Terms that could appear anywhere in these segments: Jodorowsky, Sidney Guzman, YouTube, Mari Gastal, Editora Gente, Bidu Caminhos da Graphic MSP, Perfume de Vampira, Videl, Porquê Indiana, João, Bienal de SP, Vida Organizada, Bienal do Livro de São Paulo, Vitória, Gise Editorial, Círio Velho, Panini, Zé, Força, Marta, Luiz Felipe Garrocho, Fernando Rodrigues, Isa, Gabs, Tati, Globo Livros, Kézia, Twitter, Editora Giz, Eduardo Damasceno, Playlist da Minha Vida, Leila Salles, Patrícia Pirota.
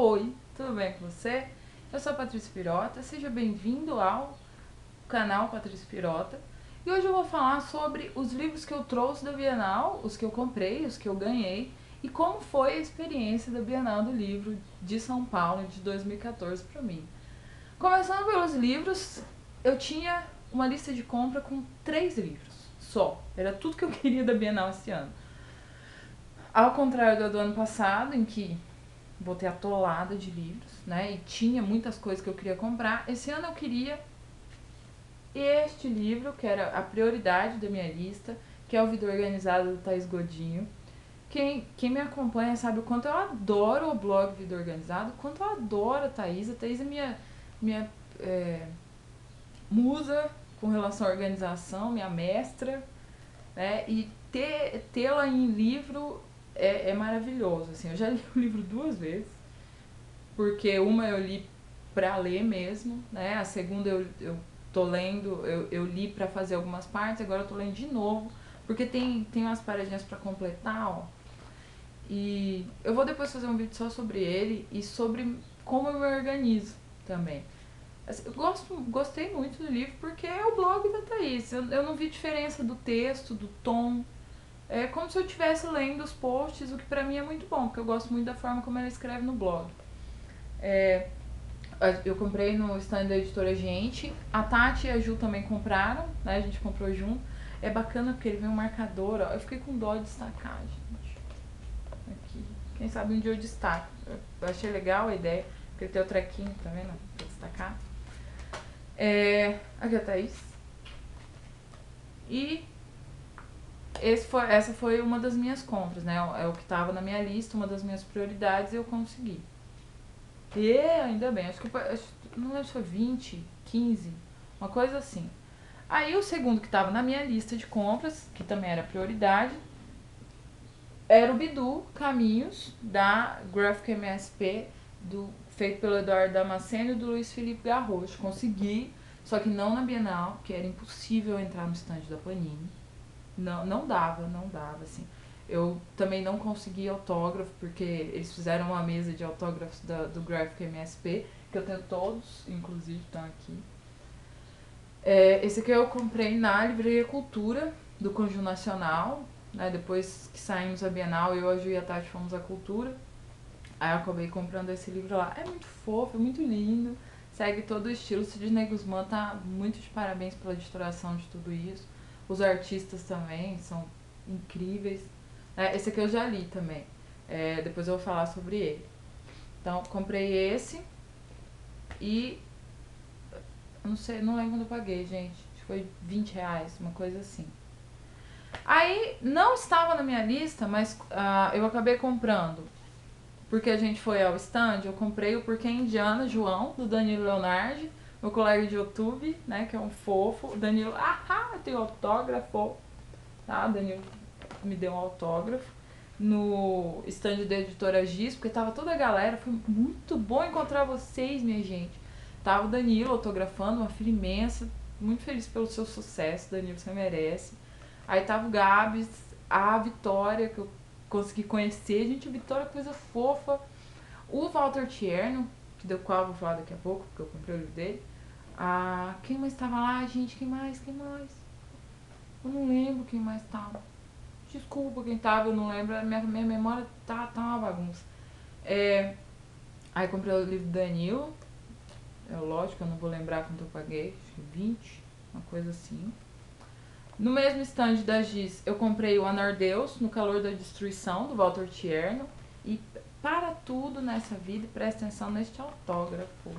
Oi, tudo bem com você? Eu sou a Patrícia Pirota, seja bem-vindo ao canal Patrícia Pirota. E hoje eu vou falar sobre os livros que eu trouxe da Bienal, os que eu comprei, os que eu ganhei, e como foi a experiência da Bienal do Livro de São Paulo de 2014 para mim. Começando pelos livros, eu tinha uma lista de compra com 3 livros só. Era tudo que eu queria da Bienal esse ano. Ao contrário do ano passado, em que botei atolada de livros, né? E tinha muitas coisas que eu queria comprar. Esse ano eu queria este livro, que era a prioridade da minha lista, que é o Vida Organizada, do Thaís Godinho. Quem me acompanha sabe o quanto eu adoro o blog Vida Organizada, o quanto eu adoro a Thaís. A Thaís é minha musa com relação à organização, minha mestra, né? E tê-la em livro é maravilhoso, assim. Eu já li o livro 2 vezes, porque uma eu li pra ler mesmo, né? A segunda eu tô lendo, eu li pra fazer algumas partes, agora eu tô lendo de novo, porque tem umas paradinhas pra completar, ó. E eu vou depois fazer um vídeo só sobre ele e sobre como eu me organizo também. Eu gostei muito do livro porque é o blog da Thaís. Eu não vi diferença do texto, do tom. É como se eu estivesse lendo os posts, o que pra mim é muito bom, porque eu gosto muito da forma como ela escreve no blog. Eu comprei no stand da Editora Gente. A Tati e a Ju também compraram, né? A gente comprou junto. É bacana porque ele vem um marcador, ó. Eu fiquei com dó de destacar, gente. Aqui. Quem sabe um dia eu destaco. Eu achei legal a ideia, porque ele tem o trequinho, tá vendo? Pra destacar. Aqui a Thaís. E essa foi uma das minhas compras, né? É o que tava na minha lista, uma das minhas prioridades, e eu consegui. E ainda bem, acho que não lembro se foi 20, 15, uma coisa assim. Aí o segundo que tava na minha lista de compras, que também era prioridade, era o Bidu Caminhos, da Graphic MSP, feito pelo Eduardo Damasceno e do Luiz Felipe Garrocho. Consegui, só que não na Bienal, porque era impossível entrar no stand da Panini. Não dava, assim. Eu também não consegui autógrafo, porque eles fizeram uma mesa de autógrafos do Graphic MSP, que eu tenho todos, inclusive, estão aqui. Esse aqui eu comprei na Livraria Cultura, do Conjunto Nacional, né? Depois que saímos da Bienal, eu, a Ju e a Tati fomos à Cultura. Aí eu acabei comprando esse livro lá. É muito fofo, é muito lindo, segue todo o estilo. Sidney Guzman tá muito de parabéns pela editoração de tudo isso. Os artistas também são incríveis. Esse aqui eu já li também. Depois eu vou falar sobre ele. Então, comprei esse. E não lembro quando eu paguei, gente. Acho que foi R$20, uma coisa assim. Aí, não estava na minha lista, mas eu acabei comprando. Porque a gente foi ao stand, eu comprei o Porquê Indiana, João, do Danilo Leonardi, meu colega de YouTube, né, que é um fofo. O Danilo, tem autógrafo, tá? O Danilo me deu um autógrafo no stand da Editora Giz, porque tava toda a galera. Foi muito bom encontrar vocês, minha gente. Tava o Danilo autografando, uma filha imensa, muito feliz pelo seu sucesso, Danilo, você merece. Aí tava o Gabs, a Vitória, que eu consegui conhecer. Gente, Vitória, coisa fofa. O Walter Tierno, do qual eu vou falar daqui a pouco, porque eu comprei o livro dele. Quem mais tava lá, gente? Quem mais? Eu não lembro quem mais tava. Desculpa quem tava, eu não lembro. Minha memória tá uma bagunça. Aí comprei o livro do Danilo. É lógico, eu não vou lembrar quanto eu paguei. Acho que 20, uma coisa assim. No mesmo stand da Giz, eu comprei o Anardeus, No Calor da Destruição, do Walter Tierno. E para tudo nessa vida, presta atenção neste autógrafo.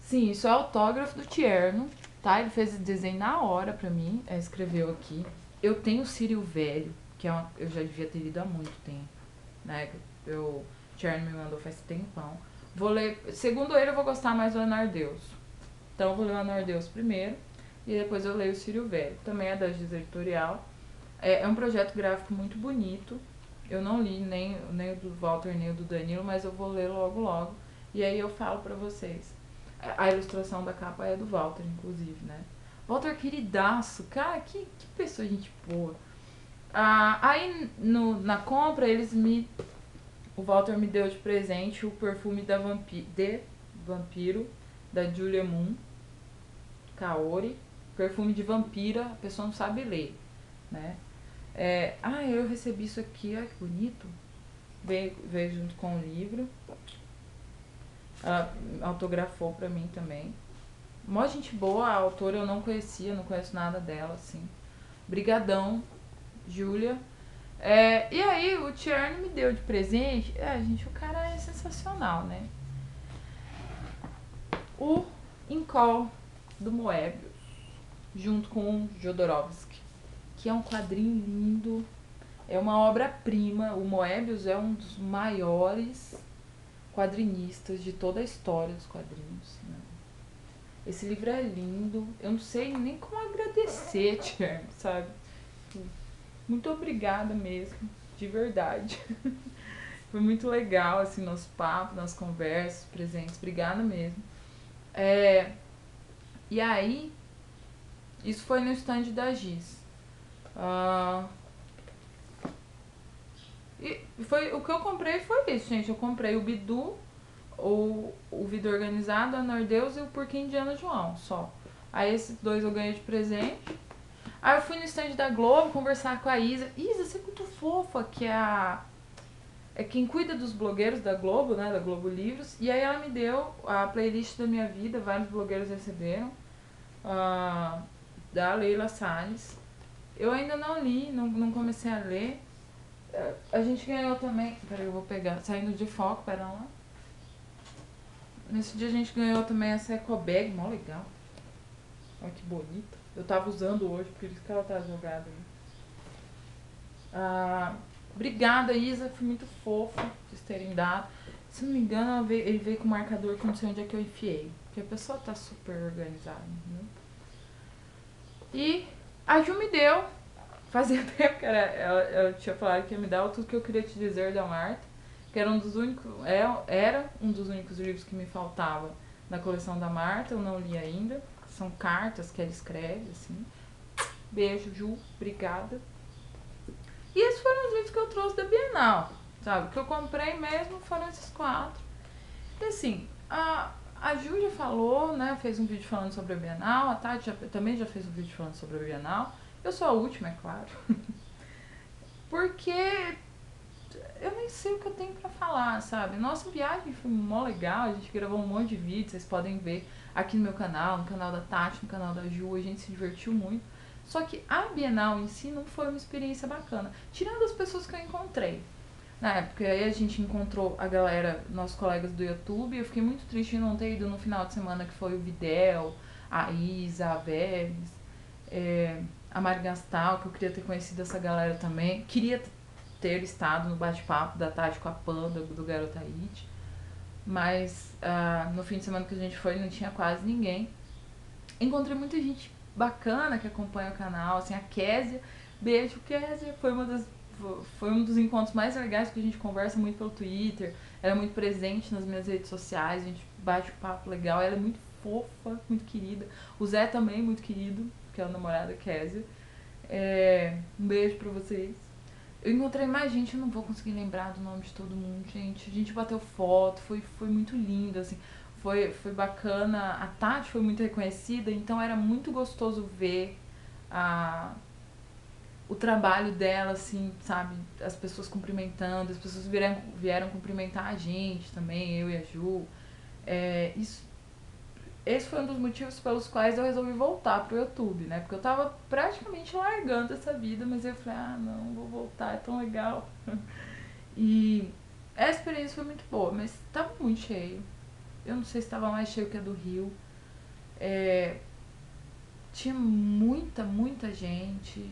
Sim, isso é autógrafo do Tierno, tá? Ele fez esse desenho na hora pra mim, escreveu aqui. Eu tenho o Círio Velho, que é eu já devia ter lido há muito tempo, né? O Tierno me mandou faz tempão. Vou ler, segundo ele, eu vou gostar mais do Anardeus. Então eu vou ler o Anardeus primeiro, e depois eu leio o Círio Velho. Também é da Gise Editorial. É um projeto gráfico muito bonito. Eu não li nem o do Walter, nem o do Danilo, mas eu vou ler logo. E aí eu falo pra vocês. A ilustração da capa é do Walter, inclusive, né? Walter, queridaço. Cara, que pessoa, gente boa. Aí na compra eles me O Walter me deu de presente o Perfume de Vampiro, da Giulia Moon, Kaori. Perfume de Vampira, a pessoa não sabe ler, né? É, ah, eu recebi isso aqui, ah, que bonito. Veio junto com o livro. Ela autografou pra mim também. Mó gente boa, a autora eu não conhecia, não conheço nada dela, assim. Brigadão, Júlia. É, e aí, o Tierno me deu de presente. É, gente, o cara é sensacional, né? O Incol do Moebius, junto com o Jodorowsky, que é um quadrinho lindo, é uma obra-prima. O Moebius é um dos maiores quadrinistas de toda a história dos quadrinhos, né? Esse livro é lindo, eu não sei nem como agradecer, Tierno, sabe? Muito obrigada mesmo, de verdade. Foi muito legal, assim, nosso papo, nossas conversas, presentes, obrigada mesmo. É, e aí, isso foi no stand da Giz. E foi, o que eu comprei foi isso, gente. Eu comprei o Bidu, o Vida Organizada, a Anardeus e o Porquê Indiana, João, só. Aí esses dois eu ganhei de presente. Aí eu fui no stand da Globo conversar com a Isa. Isa, você é muito fofa, que é a... é quem cuida dos blogueiros da Globo, né, da Globo Livros. E aí ela me deu a playlist da minha vida, vários blogueiros receberam, da Leila Salles. Eu ainda não li, não comecei a ler. A gente ganhou também... Peraí, eu vou pegar, saindo de foco, pera lá. Nesse dia a gente ganhou também essa eco bag, mó legal. Olha que bonita. Eu tava usando hoje, por isso que ela tá jogada aí. Obrigada, Isa, foi muito fofa vocês terem dado. Se não me engano, ele veio com o marcador que não sei onde é que eu enfiei. Porque a pessoa tá super organizada, né? E a Ju me deu, fazia tempo que ela tinha falado que ia me dar o Tudo Que Eu Queria Te Dizer, da Marta, que era um dos únicos, era um dos únicos livros que me faltava na coleção da Marta, eu não li ainda. São cartas que ela escreve, assim. Beijo, Ju, obrigada. E esses foram os livros que eu trouxe da Bienal, sabe? O que eu comprei mesmo foram esses quatro. E assim, a Ju já falou, né? Fez um vídeo falando sobre a Bienal. A Tati também já fez um vídeo falando sobre a Bienal. Eu sou a última, é claro. Porque eu nem sei o que eu tenho pra falar, sabe? Nossa viagem foi mó legal. A gente gravou um monte de vídeos, vocês podem ver aqui no meu canal, no canal da Tati, no canal da Ju. A gente se divertiu muito. Só que a Bienal em si não foi uma experiência bacana, tirando as pessoas que eu encontrei. Na época, aí a gente encontrou a galera, nossos colegas do YouTube. Eu fiquei muito triste em não ter ido no final de semana, que foi o Videl, a Isa, a Veves, a Mari Gastal, que eu queria ter conhecido essa galera também. Queria ter estado no bate-papo da Tati com a Panda, do Garota It. Mas no fim de semana que a gente foi, não tinha quase ninguém. Encontrei muita gente bacana que acompanha o canal, assim, a Kézia, beijo, Kézia, foi um dos encontros mais legais, porque a gente conversa muito pelo Twitter, ela é muito presente nas minhas redes sociais, a gente bate um papo legal, ela é muito fofa, muito querida, o Zé também muito querido, que é o namorado da Kézia, um beijo pra vocês. Eu encontrei mais gente, eu não vou conseguir lembrar do nome de todo mundo, gente. A gente bateu foto, foi muito lindo, assim. Foi bacana, a Tati foi muito reconhecida, então era muito gostoso ver o trabalho dela, assim, sabe? As pessoas cumprimentando, as pessoas vieram cumprimentar a gente também, eu e a Ju. Esse foi um dos motivos pelos quais eu resolvi voltar pro YouTube, né? Porque eu tava praticamente largando essa vida, mas eu falei, ah, não, vou voltar, é tão legal. E a experiência foi muito boa, mas tava muito cheio. Eu não sei se estava mais cheio que a do Rio. Tinha muita gente.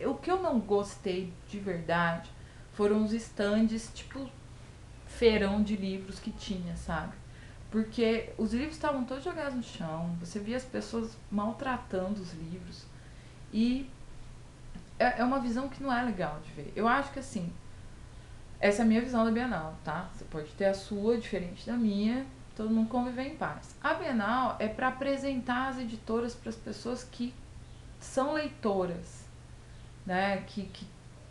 O que eu não gostei de verdade foram os estandes, tipo, feirão de livros que tinha, sabe? Porque os livros estavam todos jogados no chão. Você via as pessoas maltratando os livros. E é uma visão que não é legal de ver. Eu acho que, assim... Essa é a minha visão da Bienal, tá? Você pode ter a sua, diferente da minha, todo mundo conviver em paz. A Bienal é para apresentar as editoras para as pessoas que são leitoras, né? Que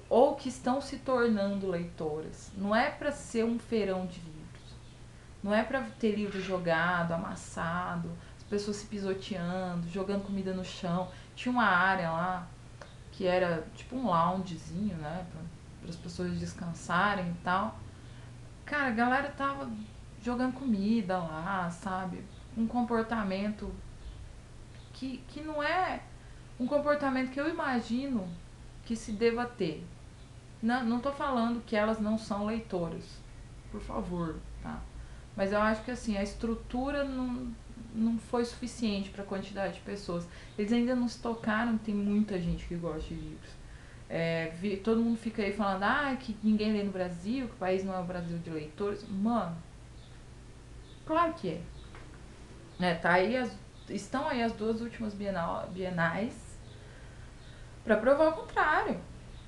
ou que estão se tornando leitoras. Não é para ser um feirão de livros. Não é para ter livro jogado, amassado, as pessoas se pisoteando, jogando comida no chão. Tinha uma área lá que era tipo um loungezinho, né, para as pessoas descansarem e tal. Cara, a galera tava jogando comida lá, sabe? Um comportamento que não é um comportamento que eu imagino que se deva ter. Não tô falando que elas não são leitoras, por favor, tá? Mas eu acho que assim, a estrutura não foi suficiente para a quantidade de pessoas. Eles ainda não se tocaram, tem muita gente que gosta de livros. Todo mundo fica aí falando que ninguém lê no Brasil, que o país não é o Brasil de leitores. Mano, claro que é. Estão aí as duas últimas bienais para provar o contrário.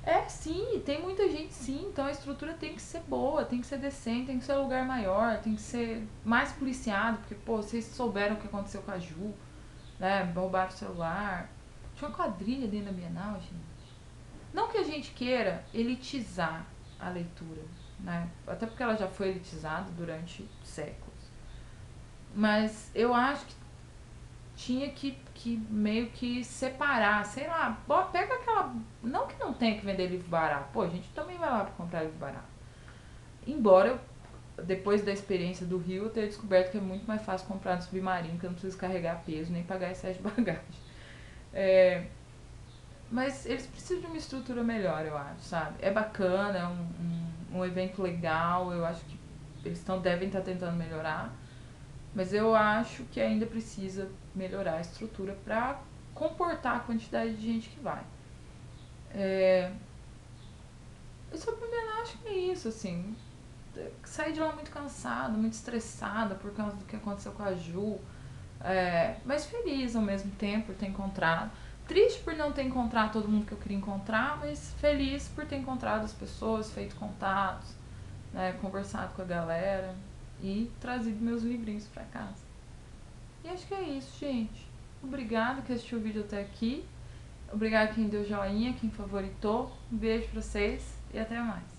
É, sim, tem muita gente, sim. Então a estrutura tem que ser boa, tem que ser decente, tem que ser um lugar maior, tem que ser mais policiado, porque, pô, vocês souberam o que aconteceu com a Ju, né? Roubaram o celular. Tinha uma quadrilha dentro da Bienal, gente. Não que a gente queira elitizar a leitura, né? Até porque ela já foi elitizada durante séculos. Mas eu acho que tinha que meio que separar, sei lá, pega aquela... Não que não tenha que vender livro barato. Pô, a gente também vai lá pra comprar livro barato. Embora eu, depois da experiência do Rio, eu tenha descoberto que é muito mais fácil comprar no Submarino, que eu não preciso carregar peso, nem pagar excesso de bagagem. Mas eles precisam de uma estrutura melhor, eu acho, sabe? É bacana, é um evento legal, eu acho que eles devem estar tentando melhorar. Mas eu acho que ainda precisa melhorar a estrutura para comportar a quantidade de gente que vai. Sobre o Bienal, acho que é isso, assim. Saí de lá muito cansada, muito estressada por causa do que aconteceu com a Ju. Mas feliz ao mesmo tempo por ter encontrado. Triste por não ter encontrado todo mundo que eu queria encontrar, mas feliz por ter encontrado as pessoas, feito contatos, né, conversado com a galera. E trazido meus livrinhos pra casa. E acho que é isso, gente. Obrigado que assistiu o vídeo até aqui. Obrigado quem deu joinha, quem favoritou. Um beijo pra vocês e até mais.